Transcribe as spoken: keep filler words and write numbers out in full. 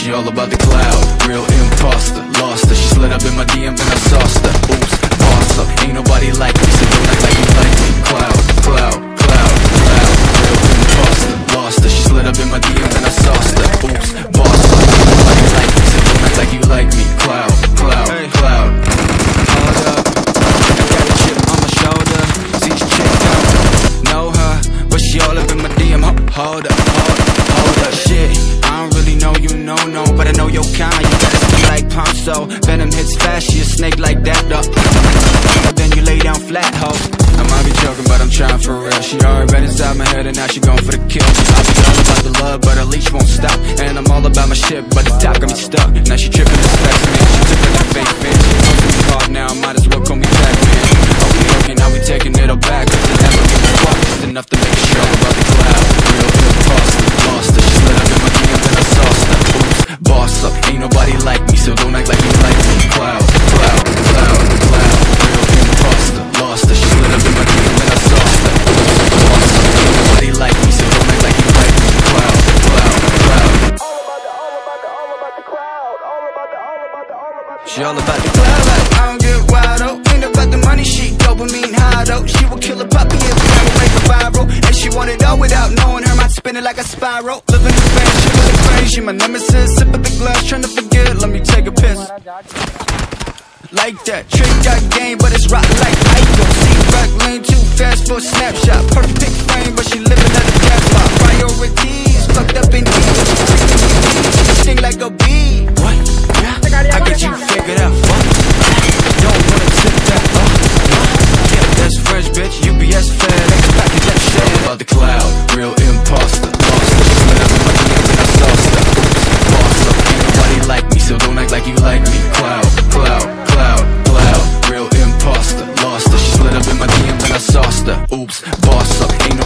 She all about the cloud, real imposter. Lost her, she slid up in my D M and I sauced her. Oops, boss her, ain't nobody like me, so don't act like you like me. Cloud, cloud, cloud, cloud, real imposter. Lost her, she slid up in my D M and I sauced her. Oops, boss her, ain't nobody like me, so don't act like you like me. Cloud, cloud, hey. Cloud. Hold up, I got a chip on my shoulder. See, she checked out, know her, but she all up in my D M. Hold up, hold up, hold up, shit. I don't really know you, no, no, but I know your kind. You gotta speak like Ponzo. Venom hits fast, she a snake like that, though. Then you lay down flat, ho. I might be joking, but I'm trying for real. She already been inside my head, and now she going for the kill. I be all about the love, but her leash won't stop. And I'm all about my shit, but the top got me stuck. Now she tripping and specs, man. She took it like fake, bitch. She took me hard now, I might as well call me back, man. Okay, okay, now we taking it all back. Cause I never give a fuck, just enough to make sure I'm about the cloud. Real imposter, lost her, she slid up in my D Ms. Boss up, ain't nobody like me, so don't act like you like me. Cloud, cloud, cloud, cloud, real imposter. Lost her, she slid up in my dream and I sauced her. Boss up, ain't nobody like me, so don't act like you like me. Cloud, cloud, cloud. All about the, all about the, all about the cloud. All about the, all about the, all about the. She all about the cloud. I don't get wild, oh. Ain't about the money, she dopamine high, though. She will kill a puppy if we ever make her viral. And she want it all without knowing her mind spinning like a spiral. Living in Spain, she was a friend, she my nemesis. Sip of the glass, trying to forget, let me take a piss. Like that, trick got game, but it's rock like Michael. See, rock lane too fast for a snapshot. Perfect pick frame, but she living at a gas spot. Priorities, fucked up in deep. Sing like a bee. What? Yeah, I got you figured out, fuck. Don't wanna tip that, fuck. Yeah, that's French, bitch, U B S fan. Package that shit. All about the cloud, real imposter. Like me, so don't act like you like me. Cloud, cloud, cloud, cloud. Real imposter, lost her. She slid up in my D Ms and I sauced her. Oops, boss up, ain't